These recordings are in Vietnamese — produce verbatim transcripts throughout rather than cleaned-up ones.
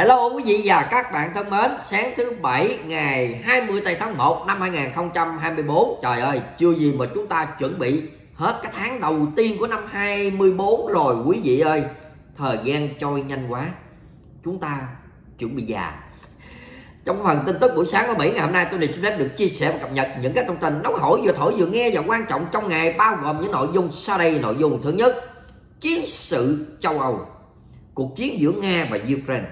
Hello quý vị và các bạn thân mến, sáng thứ Bảy ngày hai mươi tây tháng một năm hai nghìn không trăm hai mươi bốn. Trời ơi, chưa gì mà chúng ta chuẩn bị hết cái tháng đầu tiên của năm hai mươi bốn rồi quý vị ơi. Thời gian trôi nhanh quá, chúng ta chuẩn bị già. Trong phần tin tức buổi sáng của Mỹ ngày hôm nay, tôi xin phép được chia sẻ và cập nhật những cái thông tin nóng hổi vừa thổi vừa nghe và quan trọng trong ngày, bao gồm những nội dung sau đây. Nội dung thứ nhất, chiến sự châu Âu, cuộc chiến giữa Nga và Ukraine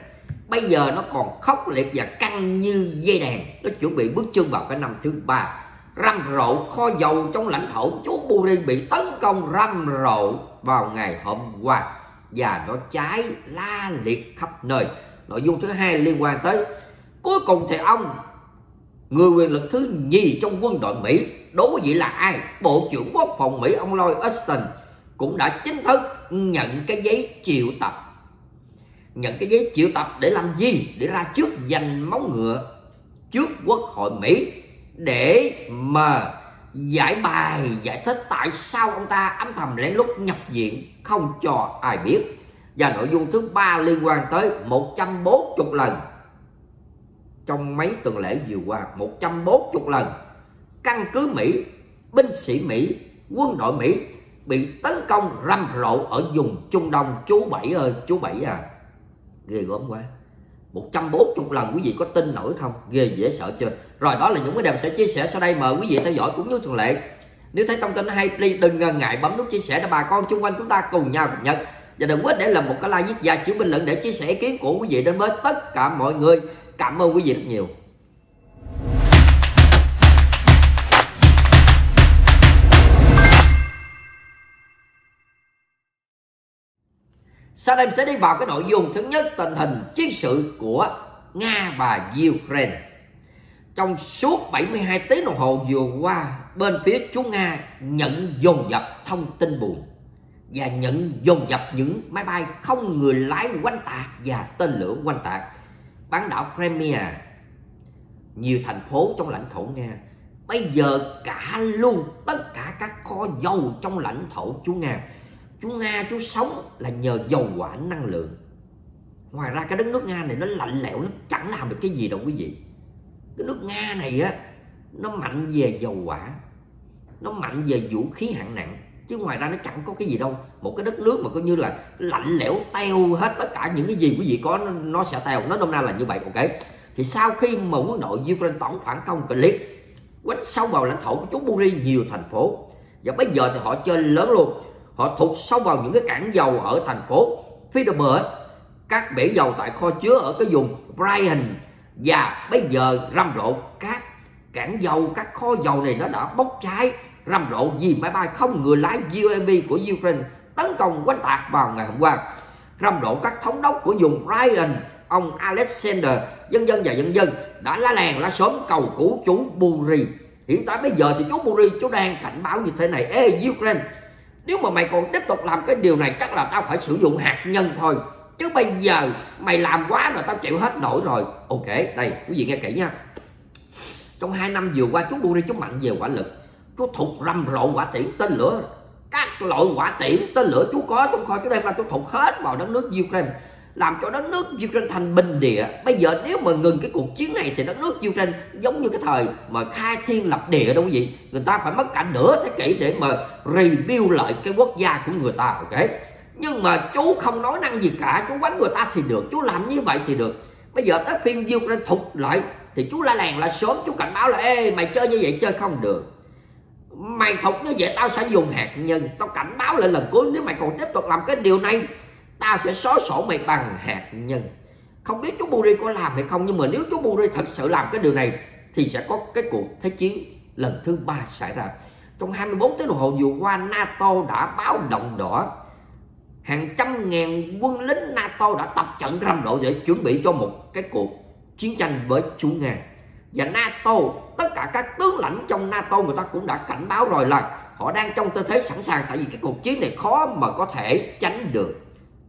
bây giờ nó còn khốc liệt và căng như dây đàn, nó chuẩn bị bước chân vào cái năm thứ ba. Rầm rộ kho dầu trong lãnh thổ của chú Putin bị tấn công rầm rộ vào ngày hôm qua và nó cháy la liệt khắp nơi. Nội dung thứ hai liên quan tới cuối cùng thì ông người quyền lực thứ nhì trong quân đội Mỹ, đối diện là ai? Bộ trưởng Quốc phòng Mỹ ông Lloyd Austin cũng đã chính thức nhận cái giấy triệu tập. Nhận cái giấy triệu tập để làm gì? Để ra trước giành máu ngựa trước Quốc hội Mỹ để mà giải bài, giải thích tại sao ông ta âm thầm lén lút nhập viện không cho ai biết. Và nội dung thứ ba liên quan tới một trăm bốn mươi lần trong mấy tuần lễ vừa qua, một trăm bốn mươi lần căn cứ Mỹ, binh sĩ Mỹ, quân đội Mỹ bị tấn công rầm rộ ở vùng Trung Đông. Chú Bảy ơi, chú Bảy à, ghê gớm quá. Một trăm bốn mươi lần, quý vị có tin nổi không? Ghê dễ sợ chưa. Rồi, đó là những vấn đề mình sẽ chia sẻ sau đây, mời quý vị theo dõi cũng như thường lệ. Nếu thấy thông tin hay please đừng ngần ngại bấm nút chia sẻ để bà con xung quanh chúng ta cùng nhau cập nhật, và đừng quên để làm một cái like viết và chữ bình luận để chia sẻ ý kiến của quý vị đến với tất cả mọi người. Cảm ơn quý vị rất nhiều. Sau đây mình sẽ đi vào cái nội dung thứ nhất, tình hình chiến sự của Nga và Ukraine. Trong suốt bảy mươi hai tiếng đồng hồ vừa qua, bên phía chú Nga nhận dồn dập thông tin buồn và nhận dồn dập những máy bay không người lái oanh tạc và tên lửa oanh tạc bán đảo Crimea, nhiều thành phố trong lãnh thổ Nga. Bây giờ cả luôn tất cả các kho dầu trong lãnh thổ chú Nga. Chú Nga chú sống là nhờ dầu hỏa năng lượng. Ngoài ra cái đất nước Nga này nó lạnh lẽo, nó chẳng làm được cái gì đâu quý vị. Cái nước Nga này á, nó mạnh về dầu hỏa, nó mạnh về vũ khí hạng nặng, chứ ngoài ra nó chẳng có cái gì đâu. Một cái đất nước mà coi như là lạnh lẽo, teo hết tất cả những cái gì quý vị có, nó, nó sẽ teo. Nói nôm na là như vậy. Ok, thì sau khi mà quân đội Ukraine tổng phản công kịch liệt, quánh sâu vào lãnh thổ của chú Putin nhiều thành phố, và bây giờ thì họ chơi lớn luôn. Họ thụt sâu vào những cái cảng dầu ở thành phố phía đông bờ, các bể dầu tại kho chứa ở cái vùng Bryan, và bây giờ rầm rộ các cảng dầu, các kho dầu này nó đã bốc cháy rầm rộ vì máy bay không người lái u a vê của Ukraine tấn công oanh tạc vào ngày hôm qua. Rầm rộ các thống đốc của vùng Bryan, ông Alexander dân dân và dân dân đã lá làng lá xóm cầu cứu chú Putin. Hiện tại bây giờ thì chú Putin chú đang cảnh báo như thế này: ê Ukraine, nếu mà mày còn tiếp tục làm cái điều này chắc là tao phải sử dụng hạt nhân thôi, chứ bây giờ mày làm quá rồi tao chịu hết nổi rồi. Ok, đây quý vị nghe kỹ nha. Trong hai năm vừa qua chú Putin chú mạnh về quả lực, chú thụt rầm rộ quả tiễn tên lửa, các loại quả tiễn tên lửa chú có trong kho chú đem ra chú thụt hết vào đất nước Ukraine, làm cho đất nước Ukraine thành bình địa. Bây giờ nếu mà ngừng cái cuộc chiến này thì đất nước Ukraine giống như cái thời mà khai thiên lập địa đâu quý vị. Người ta phải mất cả nửa thế kỷ để mà rebuild lại cái quốc gia của người ta. Ok, nhưng mà chú không nói năng gì cả, chú quánh người ta thì được, chú làm như vậy thì được. Bây giờ tới phiên Ukraine thụt lại thì chú la làng là sớm, chú cảnh báo là ê mày chơi như vậy chơi không được, mày thụt như vậy tao sẽ dùng hạt nhân, tao cảnh báo lại lần cuối, nếu mày còn tiếp tục làm cái điều này tao sẽ xóa sổ mày bằng hạt nhân. Không biết chú Putin có làm hay không, nhưng mà nếu chú Putin thật sự làm cái điều này thì sẽ có cái cuộc thế chiến lần thứ ba xảy ra. Trong hai mươi bốn tiếng đồng hồ vừa qua, NATO đã báo động đỏ, hàng trăm ngàn quân lính NATO đã tập trận rầm rộ để chuẩn bị cho một cái cuộc chiến tranh với chú Nga. Và NATO, tất cả các tướng lãnh trong NATO người ta cũng đã cảnh báo rồi là họ đang trong tư thế sẵn sàng, tại vì cái cuộc chiến này khó mà có thể tránh được,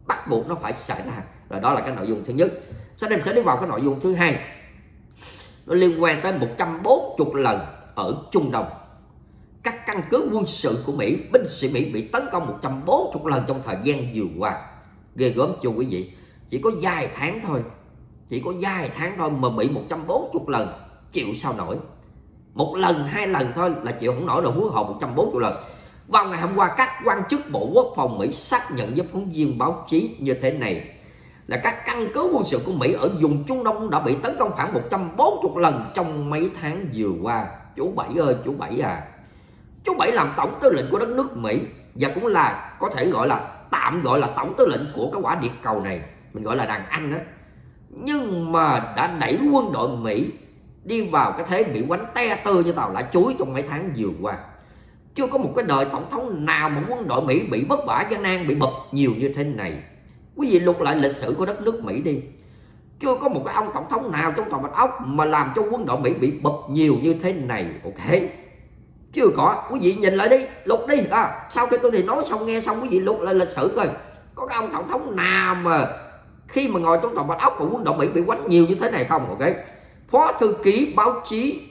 bắt buộc nó phải xảy ra. Rồi đó là cái nội dung thứ nhất. Sau đây sẽ đi vào cái nội dung thứ hai, nó liên quan tới một trăm bốn mươi lần ở Trung Đông. Các căn cứ quân sự của Mỹ, binh sĩ Mỹ bị tấn công một trăm bốn mươi lần trong thời gian vừa qua. Ghê gớm chưa quý vị? Chỉ có vài tháng thôi Chỉ có vài tháng thôi mà bị một trăm bốn mươi lần, chịu sao nổi. Một lần, hai lần thôi là chịu không nổi, là hứa hồn một trăm bốn mươi lần. Vào ngày hôm qua, các quan chức Bộ Quốc phòng Mỹ xác nhận với phóng viên báo chí như thế này, là các căn cứ quân sự của Mỹ ở vùng Trung Đông đã bị tấn công khoảng một trăm bốn mươi lần trong mấy tháng vừa qua. Chú Bảy ơi, chú Bảy à. Chú Bảy làm tổng tư lệnh của đất nước Mỹ, và cũng là có thể gọi là tạm gọi là tổng tư lệnh của cái quả địa cầu này, mình gọi là đàn anh đó. Nhưng mà đã đẩy quân đội Mỹ đi vào cái thế bị quánh te tư như tàu lá chuối trong mấy tháng vừa qua. Chưa có một cái đời tổng thống nào mà quân đội Mỹ bị vất vả gian nan, bị bập nhiều như thế này. Quý vị lục lại lịch sử của đất nước Mỹ đi. Chưa có một cái ông tổng thống nào trong toàn Bạch Ốc mà làm cho quân đội Mỹ bị bập nhiều như thế này, ok? Chưa có, quý vị nhìn lại đi, lục đi. À, sau khi tôi thì nói xong nghe xong, quý vị lục lại lịch sử coi. Có cái ông tổng thống nào mà khi mà ngồi trong toàn Bạch Ốc mà quân đội Mỹ bị quánh nhiều như thế này không, ok? Phó thư ký báo chí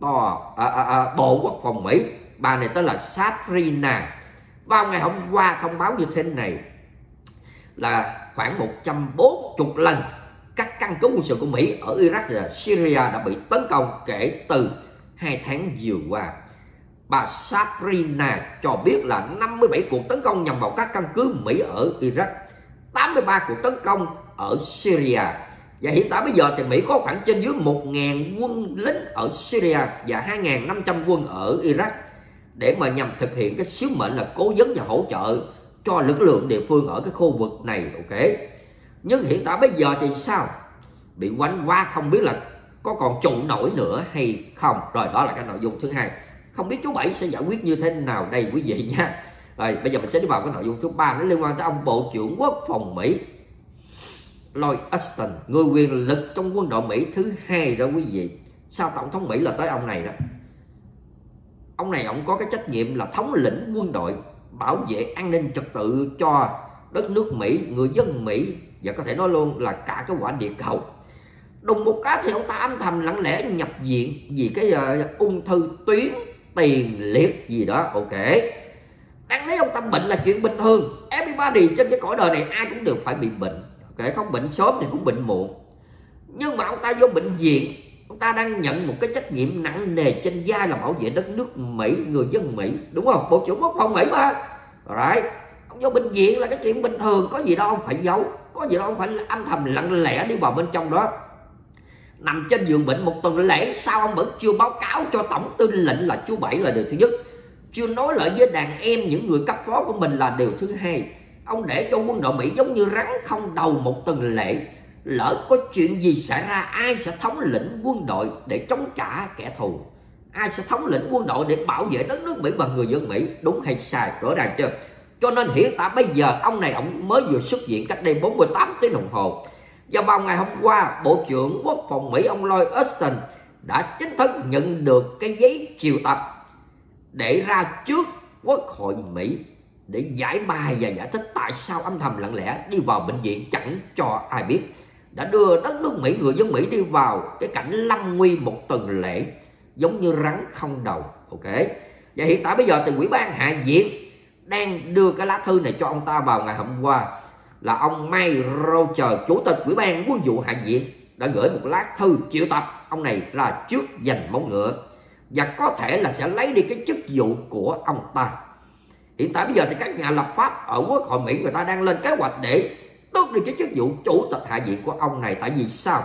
tòa, à, à, à, Bộ Quốc phòng Mỹ, bà này tên là Sabrina, vào ngày hôm qua thông báo như thế này, là khoảng một trăm bốn mươi lần các căn cứ quân sự của Mỹ ở Iraq và Syria đã bị tấn công kể từ hai tháng vừa qua. Bà Sabrina cho biết là năm mươi bảy cuộc tấn công nhằm vào các căn cứ Mỹ ở Iraq, tám mươi ba cuộc tấn công ở Syria. Và hiện tại bây giờ thì Mỹ có khoảng trên dưới một nghìn quân lính ở Syria và hai nghìn năm trăm quân ở Iraq để mà nhằm thực hiện cái sứ mệnh là cố vấn và hỗ trợ cho lực lượng địa phương ở cái khu vực này, ok? Nhưng hiện tại bây giờ thì sao? Bị quánh qua không biết là có còn trụ nổi nữa hay không. Rồi đó là cái nội dung thứ hai. Không biết chú Bảy sẽ giải quyết như thế nào đây quý vị nha. Rồi bây giờ mình sẽ đi vào cái nội dung thứ ba, nó liên quan tới ông Bộ trưởng Quốc phòng Mỹ Lloyd Austin, người quyền lực trong quân đội Mỹ thứ hai đó quý vị. Sau tổng thống Mỹ là tới ông này đó. Ông này ông có cái trách nhiệm là thống lĩnh quân đội, bảo vệ an ninh trật tự cho đất nước Mỹ, người dân Mỹ, và có thể nói luôn là cả cái quả địa cầu. Đùng một cái thì ông ta âm thầm lặng lẽ nhập viện vì cái uh, ung thư tuyến tiền liệt gì đó, ok. Đáng lấy ông ta bệnh là chuyện bình thường. Everybody trên cái cõi đời này ai cũng đều phải bị bệnh, kể không bệnh sớm thì cũng bệnh muộn. Nhưng mà ông ta vô bệnh viện, ông ta đang nhận một cái trách nhiệm nặng nề trên vai là bảo vệ đất nước Mỹ, người dân Mỹ, đúng không? Bộ trưởng Quốc phòng Mỹ mà. Right. Ông vô bệnh viện là cái chuyện bình thường, có gì đâu ông phải giấu, có gì đâu ông phải âm thầm lặng lẽ đi vào bên trong đó. Nằm trên giường bệnh một tuần lễ, sao ông vẫn chưa báo cáo cho tổng tư lệnh là chú Bảy là điều thứ nhất. Chưa nói lại với đàn em những người cấp phó của mình là điều thứ hai. Ông để cho quân đội Mỹ giống như rắn không đầu một tuần lễ. Lỡ có chuyện gì xảy ra, ai sẽ thống lĩnh quân đội để chống trả kẻ thù? Ai sẽ thống lĩnh quân đội để bảo vệ đất nước Mỹ và người dân Mỹ? Đúng hay sai? Rõ ràng chưa? Cho nên hiện tại bây giờ ông này ông mới vừa xuất viện cách đây bốn mươi tám tiếng đồng hồ. Và vào ngày hôm qua, Bộ trưởng Quốc phòng Mỹ ông Lloyd Austin đã chính thức nhận được cái giấy triệu tập để ra trước Quốc hội Mỹ để giải bài và giải thích tại sao âm thầm lặng lẽ đi vào bệnh viện chẳng cho ai biết, đã đưa đất nước Mỹ, người dân Mỹ đi vào cái cảnh lâm nguy một tuần lễ giống như rắn không đầu, ok. Và hiện tại bây giờ thì Ủy ban Hạ viện đang đưa cái lá thư này cho ông ta. Vào ngày hôm qua là ông Mike Rogers, chủ tịch Ủy ban Quân vụ Hạ viện, đã gửi một lá thư triệu tập ông này ra trước giành móng ngựa và có thể là sẽ lấy đi cái chức vụ của ông ta. Hiện tại bây giờ thì các nhà lập pháp ở Quốc hội Mỹ người ta đang lên kế hoạch để tước đi cái chức vụ chủ tịch Hạ viện của ông này. Tại vì sao?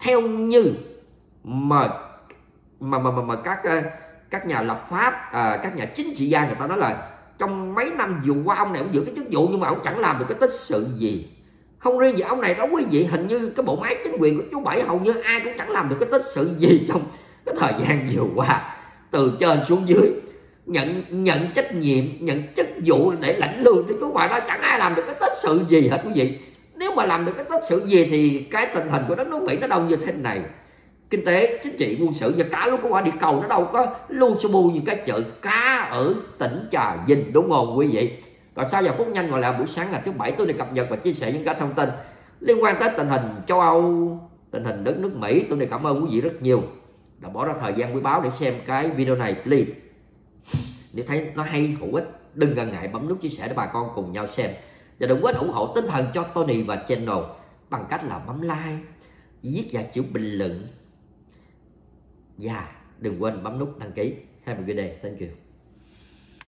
Theo như mà mà mà, mà, mà các các nhà lập pháp, à, các nhà chính trị gia người ta nói là trong mấy năm vừa qua ông này cũng giữ cái chức vụ nhưng mà ông chẳng làm được cái tích sự gì. Không riêng gì ông này đâu quý vị, hình như cái bộ máy chính quyền của chú Bảy hầu như ai cũng chẳng làm được cái tích sự gì trong cái thời gian vừa qua, từ trên xuống dưới. Nhận nhận trách nhiệm, nhận chức vụ để lãnh lương thì chú Bảy đó chẳng ai làm được cái tích sự gì hết quý vị. Nếu mà làm được cái tích sự gì thì cái tình hình của đất nước Mỹ nó đâu như thế này. Kinh tế, chính trị, quân sự và cả lúc của quả địa cầu nó đâu có lu su bu như cái chợ cá ở tỉnh Trà Vinh, đúng không quý vị? Còn sau giờ phút nhanh ngồi lại buổi sáng ngày thứ Bảy, tôi để cập nhật và chia sẻ những cái thông tin liên quan tới tình hình châu Âu, tình hình đất nước Mỹ. Tôi để cảm ơn quý vị rất nhiều đã bỏ ra thời gian quý báu để xem cái video này. Please, nếu thấy nó hay, hữu ích, đừng ngần ngại bấm nút chia sẻ để bà con cùng nhau xem. Và đừng quên ủng hộ tinh thần cho Tony và channel bằng cách là bấm like, viết vào chữ bình luận và đừng quên bấm nút đăng ký. Happy video, thank you.